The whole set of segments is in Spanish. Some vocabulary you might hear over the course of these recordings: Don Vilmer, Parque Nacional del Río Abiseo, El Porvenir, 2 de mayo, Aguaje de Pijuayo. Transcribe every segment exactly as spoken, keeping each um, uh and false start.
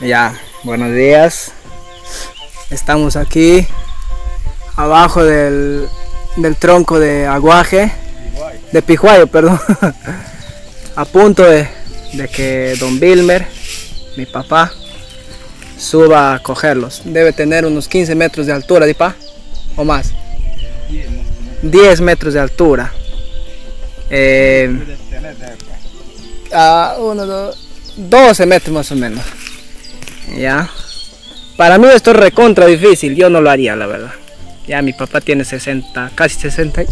Ya, buenos días. Estamos aquí abajo del, del tronco de Aguaje de Pijuayo, perdón. A punto de, de que Don Vilmer, mi papá, suba a cogerlos. Debe tener unos quince metros de altura, ¿di pa? ¿O más? diez metros de altura. Eh, a uno, dos, doce metros más o menos. Ya. Para mí esto es recontra difícil, yo no lo haría, la verdad. Ya mi papá tiene sesenta, casi sesenta,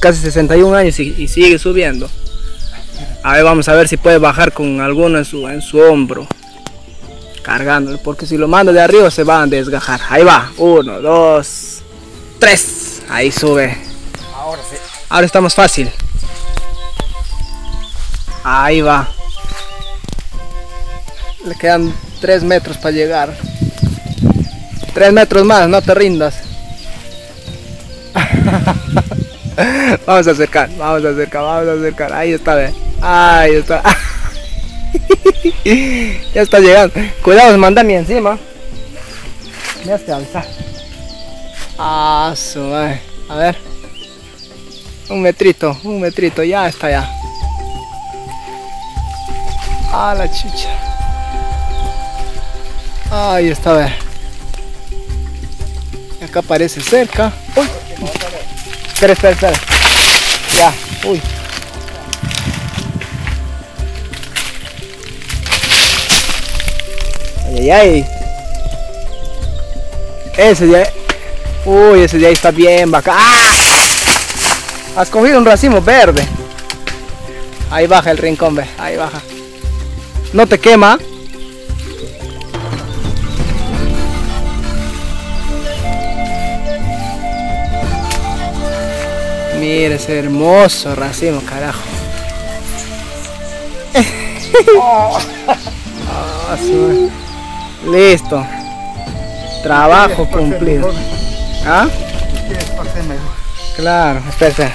casi sesenta y un años y, y sigue subiendo. A ver, vamos a ver si puede bajar con alguno en su, en su hombro, cargándolo, porque si lo mando de arriba se van a desgajar. Ahí va, uno, dos, tres, ahí sube. Ahora sí. Ahora estamos fácil. Ahí va. Le quedan tres metros para llegar. Tres metros más, no te rindas. Vamos a acercar, vamos a acercar, vamos a acercar. Ahí está, ve. Ahí está. Ya está llegando. Cuidado, manda mi encima. Ya se alza. Ah, su madre. A ver. Un metrito, un metrito. Ya está ya. Ah, la chucha. Ahí está, a ver. Acá parece cerca. Uy. Espera, espera, espera. Ya, uy. Ay, ay, ay. Ese de ahí. Uy, ese de ahí está bien bacán. ¡Ah! Has cogido un racimo verde. Ahí baja el rincón, ve. Ahí baja. No te quema. Mira ese hermoso racimo, carajo. Oh. Oh, listo. Trabajo cumplido. ¿Ah? Claro, espera.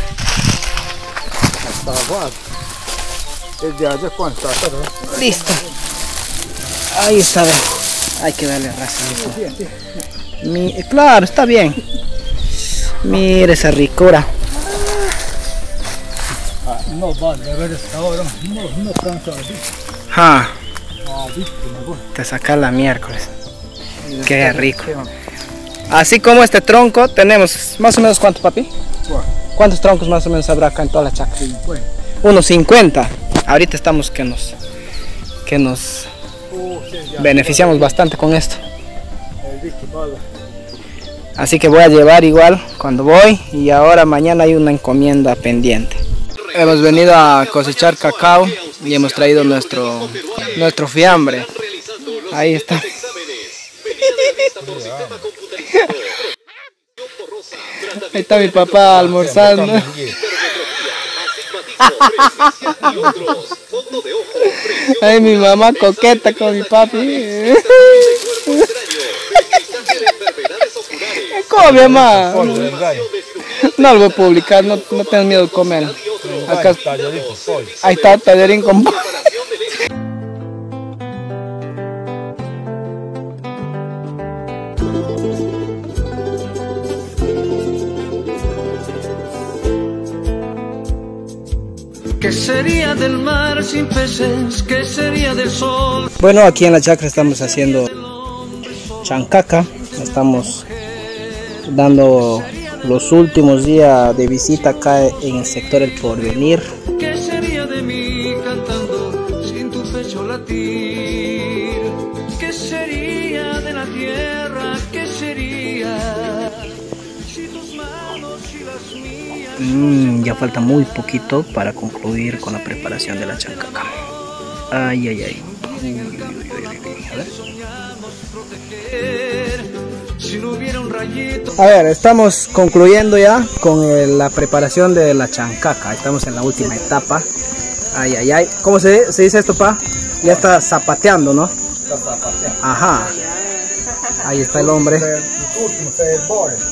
Listo. Ahí está. Hay que darle racimo. Mi... Claro, está bien. Mira esa ricura. No vale, a ver esta hora, no, no cansa así. Ah, te saca la miércoles. Qué rico. Así como este tronco tenemos, más o menos, ¿cuánto, papi? ¿Cuántos troncos más o menos habrá acá en toda la chacra? Unos cincuenta. Ahorita estamos que nos, que nos beneficiamos bastante con esto. Así que voy a llevar igual cuando voy, y ahora mañana hay una encomienda pendiente. Hemos venido a cosechar cacao y hemos traído nuestro, nuestro fiambre. Ahí está. Ahí está mi papá almorzando. Ahí mi mamá coqueta con mi papi. Come, mamá. No lo voy a publicar, no, no tengas miedo de comer. Acá está, ahí está, tallerín con pollo. ¿Qué sería del mar sin peces? ¿Qué sería del sol? Bueno, aquí en la chacra estamos haciendo chancaca. Estamos dando los últimos días de visita acá en el sector El Porvenir. ¿Qué sería de mí cantando sin tu pecho latir? ¿Qué sería de la tierra? ¿Qué sería si tus manos y las mías? Mm, ya falta muy poquito para concluir con la preparación de la chancaca. Ay, ay, ay. Uy, uy, uy, uy. A ver. A ver, estamos concluyendo ya con el, la preparación de la chancaca. Estamos en la última etapa. Ay, ay, ay. ¿Cómo se, se dice esto, pa? Ya está zapateando, ¿no? Está zapateando. Ajá. Ahí está el hombre.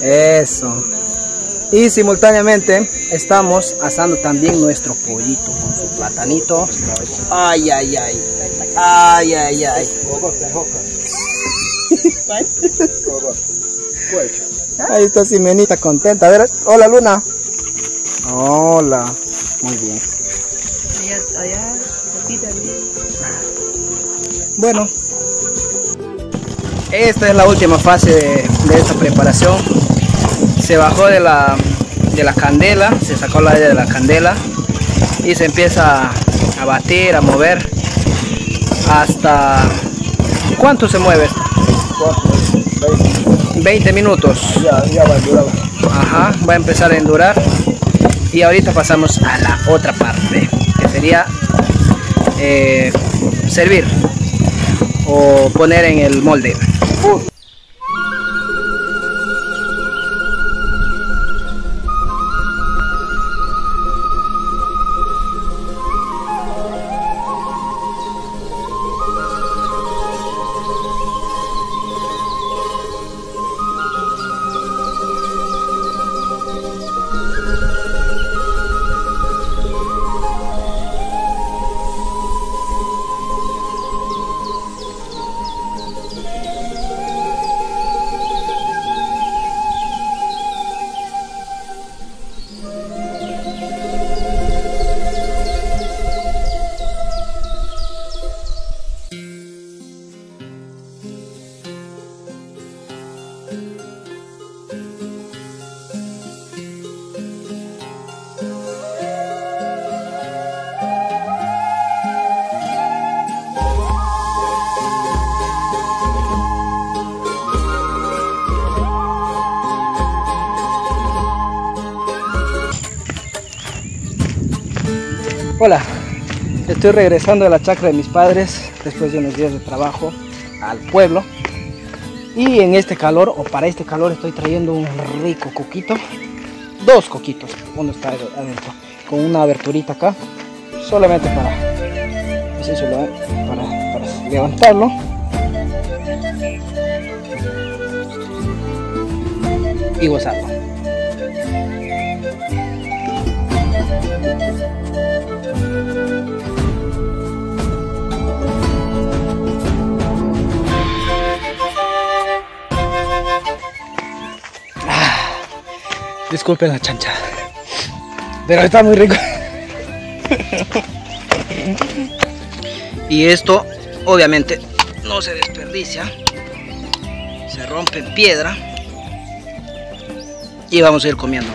Eso. Y simultáneamente estamos asando también nuestro pollito con su platanito. Ay, ay, ay. Ay, ay, ay. Ahí está Simenita contenta. A ver, hola Luna. Hola. Muy bien. Allá, aquí también. Bueno. Esta es la última fase de, de esta preparación. Se bajó de la, de la candela, se sacó la de la candela y se empieza a batir, a mover hasta... ¿Cuánto se mueve esto? veinte minutos. Ya, ya va a durar. Ajá, va a empezar a endurar. Y ahorita pasamos a la otra parte, que sería eh, servir o poner en el molde. Uh. Hola, estoy regresando a la chacra de mis padres después de unos días de trabajo al pueblo, y en este calor, o para este calor, estoy trayendo un rico coquito, dos coquitos, uno está adentro, con una aberturita acá, solamente para, así solo, para, para levantarlo. Y gozarlo. Disculpen la chancha, pero está muy rico. Y esto obviamente no se desperdicia, se rompe en piedra y vamos a ir comiendo.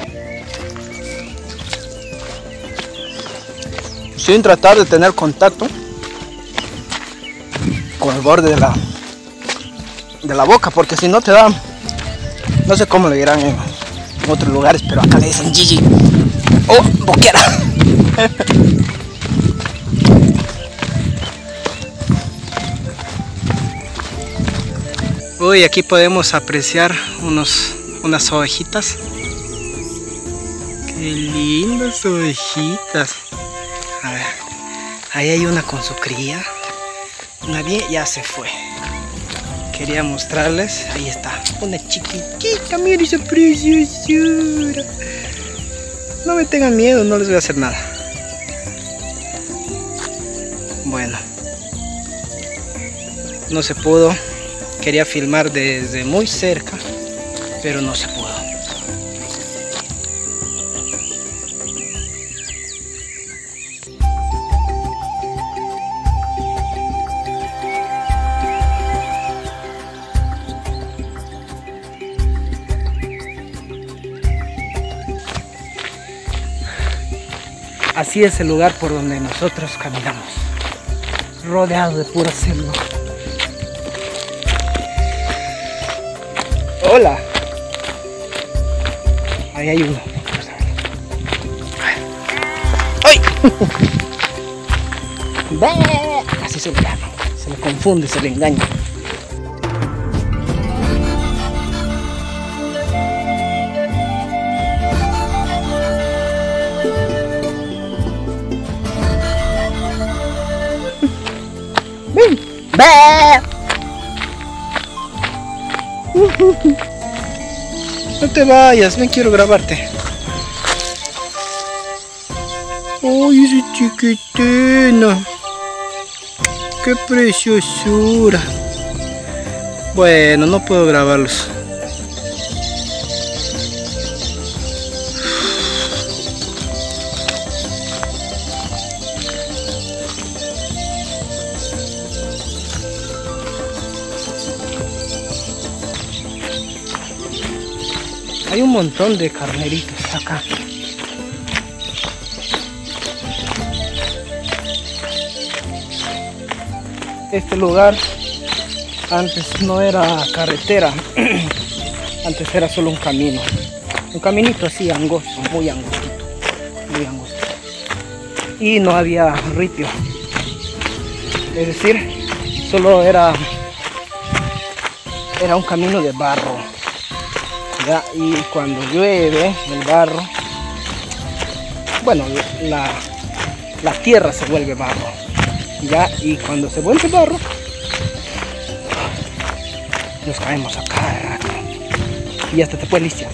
Sin tratar de tener contacto con el borde de la, de la boca, porque si no te da, no sé cómo le dirán en otros lugares, pero acá le dicen Gigi o boquera. Uy, aquí podemos apreciar unos, unas ovejitas. Qué lindas ovejitas. A ver, ahí hay una con su cría. Una bien, ya se fue. Quería mostrarles, ahí está, una chiquitita, miren esa preciosura. No me tengan miedo, no les voy a hacer nada. Bueno, no se pudo, quería filmar desde muy cerca, pero no se pudo. Así es el lugar por donde nosotros caminamos, rodeado de pura selva. ¡Hola! Ahí hay uno. ¡Ay! Así se le llama, se le confunde, se le engaña. No te vayas, ven, quiero grabarte. ¡Ay, ese chiquitino! ¡Qué preciosura! Bueno, no puedo grabarlos. Hay un montón de carneritos acá. Este lugar antes no era carretera, antes era solo un camino, un caminito así angosto, muy angostito, muy angosto, y no había ripio, es decir, solo era, era un camino de barro, ¿verdad? Y cuando llueve el barro, bueno, la, la tierra se vuelve barro. Ya, y cuando se vuelve barro, nos caemos a cada rato. Y hasta te puedes lisiar.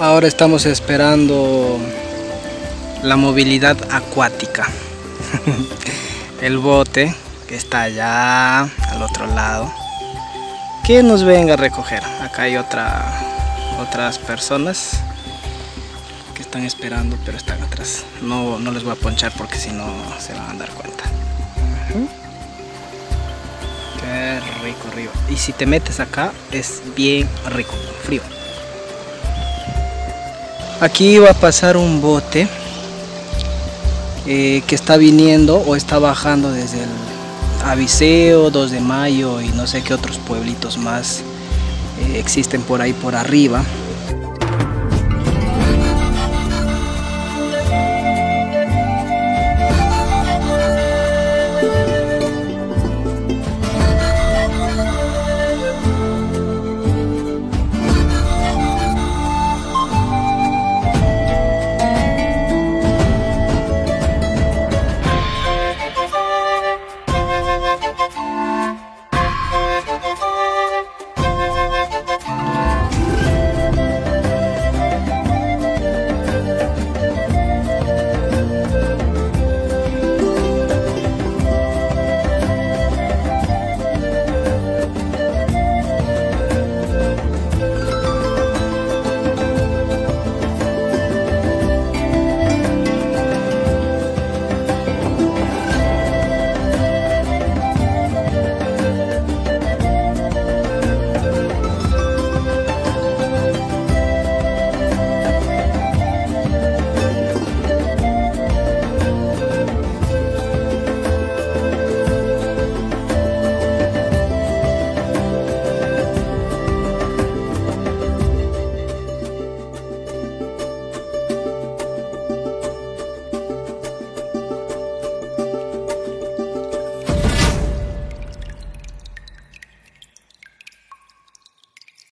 Ahora estamos esperando la movilidad acuática. El bote que está allá al otro lado, que nos venga a recoger. Acá hay otra, otras personas que están esperando, pero están atrás. No, no les voy a ponchar porque si no se van a dar cuenta. Uh-huh. Qué rico río. Y si te metes acá es bien rico, frío. Aquí va a pasar un bote eh, que está viniendo o está bajando desde el Abiseo, dos de mayo y no sé qué otros pueblitos más eh, existen por ahí por arriba.